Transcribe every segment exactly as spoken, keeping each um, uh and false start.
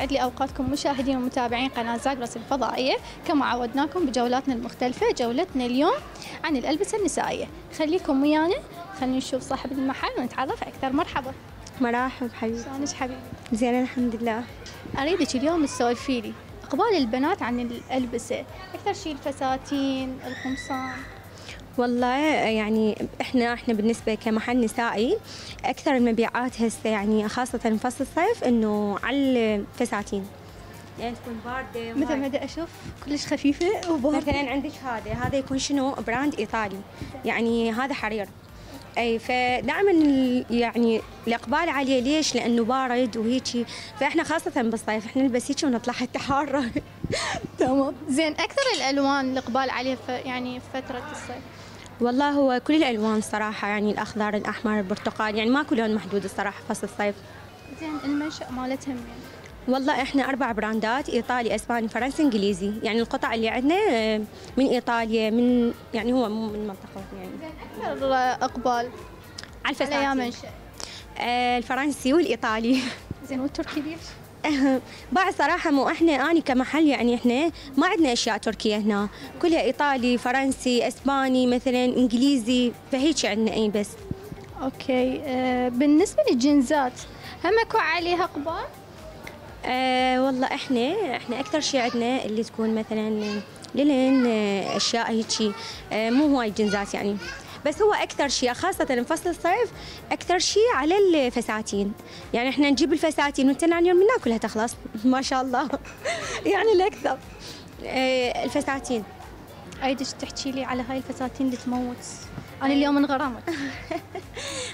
يسعد لي أوقاتكم مشاهدين ومتابعين قناة زاغروس الفضائية. كما عودناكم بجولاتنا المختلفة، جولتنا اليوم عن الألبسة النسائية. خليكم ويانا، خلينا نشوف صاحب المحل ونتعرف أكثر. مرحبا. مرحبا حبيبي. شلونك حبيبي؟ زين الحمد لله. أريدك اليوم تسولفي لي إقبال البنات عن الألبسة، أكثر شيء الفساتين، القمصان. والله يعني احنا احنا بالنسبه كمحل نسائي اكثر المبيعات هسه يعني خاصه فصل الصيف انه على الفساتين، يعني تكون بارده مثل ما دا اشوف كلش خفيفه وبارده. مثلا عندك هذا هذا يكون شنو براند ايطالي، يعني هذا حرير اي، فدائما يعني الاقبال عليه. ليش؟ لانه بارد وهيجي، فاحنا خاصه بالصيف احنا نلبس هيجي ونطلع حتى حاره. تمام. زين اكثر الالوان الاقبال عليها يعني فتره الصيف؟ والله هو كل الالوان صراحه، يعني الاخضر، الاحمر، البرتقال، يعني ماكو لون محدود الصراحه فصل الصيف. زين المنشا مالتهم منين؟ والله احنا اربع براندات، ايطالي، اسباني، فرنسي، انجليزي. يعني القطع اللي عندنا من ايطاليا، من يعني هو مو من منطقتنا يعني. زين اكثر اقبال على الفساتين؟ آه الفرنسي والايطالي. زين والتركي ليش؟ بعد صراحه مو احنا اني كمحل يعني احنا ما عندنا اشياء تركيه هنا، كلها ايطالي، فرنسي، اسباني، مثلا انجليزي، فهيك عندنا اي بس. اوكي. آه بالنسبه للجنزات هم اكو عليها اقبال؟ آه والله احنا احنا اكثر شيء عندنا اللي تكون مثلا للين اشياء هيك، آه مو هواي جنزات يعني، بس هو اكثر شيء خاصه فصل الصيف اكثر شيء على الفساتين. يعني احنا نجيب الفساتين والتنان يوم ناكلها تخلص ما شاء الله. يعني الاكثر آه الفساتين. ايدك تحكي لي على هاي الفساتين اللي تموت، انا اليوم انغرمت.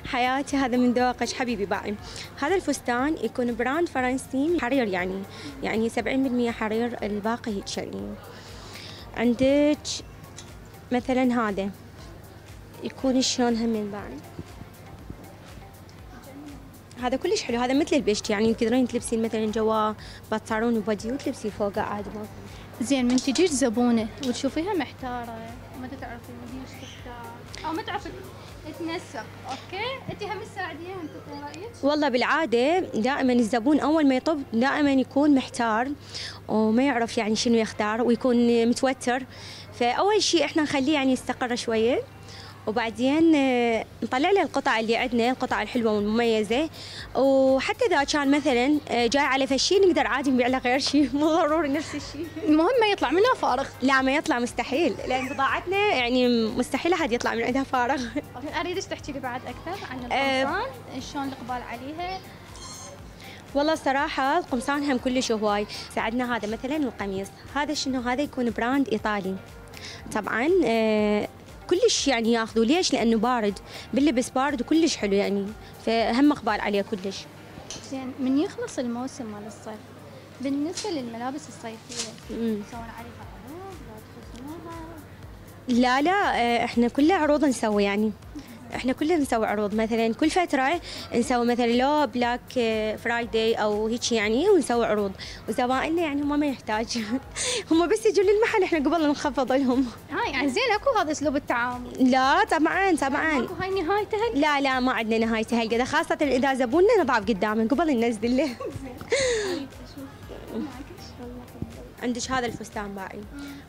حياتي هذا من ذوقك حبيبي. باقي هذا الفستان يكون براند فرنسي حرير، يعني يعني سبعين بالمئة حرير، الباقي هيك شيء. عندك مثلا هذا يكون شلون همين بعد، هذا كلش حلو، هذا مثل البشت يعني تقدرين تلبسين مثلا جوا بنطلون وبدي وتلبسي فوقه عادي. زين من تجيش زبونه وتشوفيها محتاره وما تعرفي ايش تختار او ما تعرفي تنسق، اوكي انت هم تساعديها هم تقولي رايك؟ والله بالعاده دائما الزبون اول ما يطب دائما يكون محتار وما يعرف يعني شنو يختار ويكون متوتر، فاول شيء احنا نخليه يعني يستقر شويه وبعدين نطلع له القطع اللي عندنا، القطع الحلوه والمميزه، وحتى اذا كان مثلا جاي على فشي نقدر عادي نبيع له غير شيء، مو ضروري نفس الشيء. المهم ما يطلع منها فارغ. لا ما يطلع مستحيل، لان بضاعتنا يعني مستحيل احد يطلع من عندها فارغ. اريدك تحكي لي بعد اكثر عن القمصان، أه شلون الاقبال عليها؟ والله صراحه القمصان هم كلش هواي، ساعدنا هذا مثلا القميص، هذا شنو هذا يكون براند ايطالي. طبعا أه كلش يعني ياخذوا. ليش؟ لانه بارد، باللبس بارد وكلش حلو يعني، فهم اقبال عليه كلش. زين من يخلص الموسم مال الصيف بالنسبه للملابس الصيفيه يسوون عليها عروض ولا؟ لا لا احنا كل عروض نسوي، يعني احنا كلنا نسوي عروض مثلا كل فتره نسوي مثلا لو بلاك فرايداي او هيك يعني، ونسوي عروض وزبائننا يعني هم ما يحتاج. هم بس يجون للمحل احنا قبل نخفض لهم. ها يعني زين اكو هذا اسلوب التعامل؟ لا طبعا طبعا. اكو هاي نهايتها؟ لا لا ما عندنا نهايتها هالقد، خاصه اذا زبوننا نضعف قدامه قبل ننزل له. عندك هذا الفستان باعي،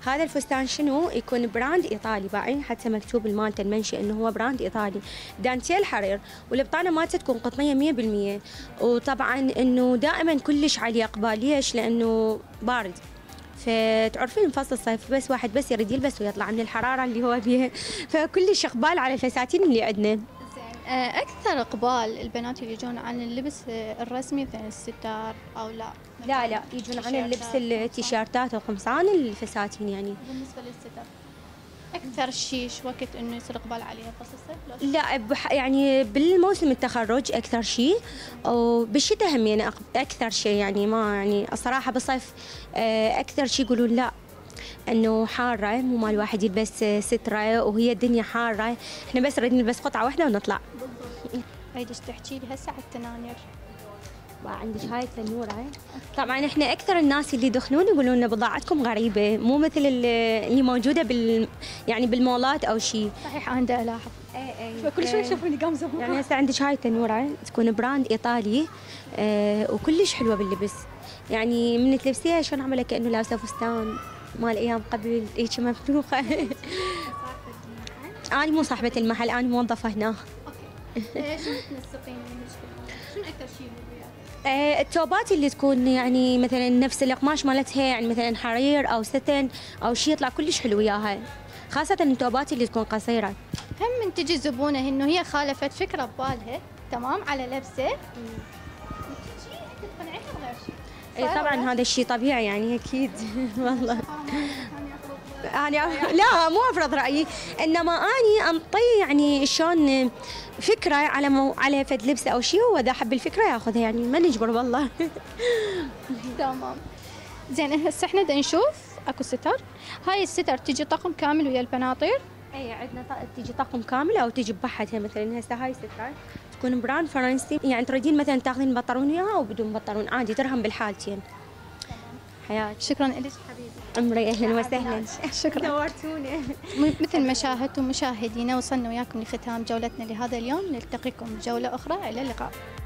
هذا الفستان شنو يكون براند ايطالي باعي، حتى مكتوب المالته المنشئ انه هو براند ايطالي، دانتيل حرير، والبطانه مالته تكون قطنيه مية بالمية، وطبعا انه دائما كلش عليه اقبال. ليش؟ لانه بارد، فتعرفين فصل الصيف بس واحد بس يريد يلبس ويطلع من الحراره اللي هو بيها، فكلش اقبال على الفساتين اللي عندنا. اكثر اقبال البنات اللي يجون عن اللبس الرسمي مثل الستار او لا؟ لا لا يجون عن اللبس التيشيرتات والقمصان، الفساتين يعني. بالنسبه للستار اكثر شيء وقت انه يصير اقبال عليها فصل الصيف؟ لا يعني بالموسم التخرج اكثر شيء، وبالشتاء هم يعني اكثر شيء يعني، ما يعني الصراحه بالصيف اكثر شيء يقولون لا انه حاره مو مال واحد يلبس ستره وهي الدنيا حاره، احنا بس نريد نلبس قطعه واحده ونطلع. هيدي تحكي لي هسه على التنانير. وعندك هاي التنوره. طبعا احنا اكثر الناس اللي يدخلون يقولون لنا بضاعتكم غريبه، مو مثل اللي موجوده بال يعني بالمولات او شيء. صحيح انا دا الاحظ. اي اي. فكل شوي يشوفوني قامزه. يعني هسه عندك هاي التنوره تكون براند ايطالي، اه وكلش حلوه باللبس. يعني من تلبسيها شلون اعملها كانه لابسه فستان مال ايام قبل هيك مفتوخه. انا مو صاحبه المحل، انا موظفه هنا. اوكي. شنو تنسقين منك؟ شنو اكثر شيء وياك؟ التوبات اللي تكون يعني مثلا نفس القماش مالتها، يعني مثلا حرير او ستن او شيء، يطلع كلش حلو وياها، خاصه التوبات اللي تكون قصيره. هم من تجي زبونه انه هي خالفت فكره ببالها تمام على لبسه، وتجي تقنعها بغير شيء. اي طبعا هذا الشيء طبيعي يعني اكيد. والله أنا لا مو أفرض رأيي، إنما أني أنطي يعني شلون فكرة على مو على فد لبسة أو شيء، وإذا حب الفكرة ياخذها، يعني ما نجبر والله. تمام. زين هسه إحنا بدنا نشوف أكو ستر، هاي الستر تجي طقم كامل ويا البناطير؟ إي عندنا تجي طقم كامل أو تجي ببحتها، مثلا هسه هاي ستر تكون براند فرنسي، يعني تريدين مثلا تاخذين بطرون وياها أو بدون بطرون عادي، درهم بالحالتين. حياك. شكرا لك حبيبي. عمري اهلا وسهلا. شكرا نورتونا. مثل ما شاهدتم مشاهدينا وصلنا وياكم لختام جولتنا لهذا اليوم، نلتقيكم بجوله اخرى، الى اللقاء.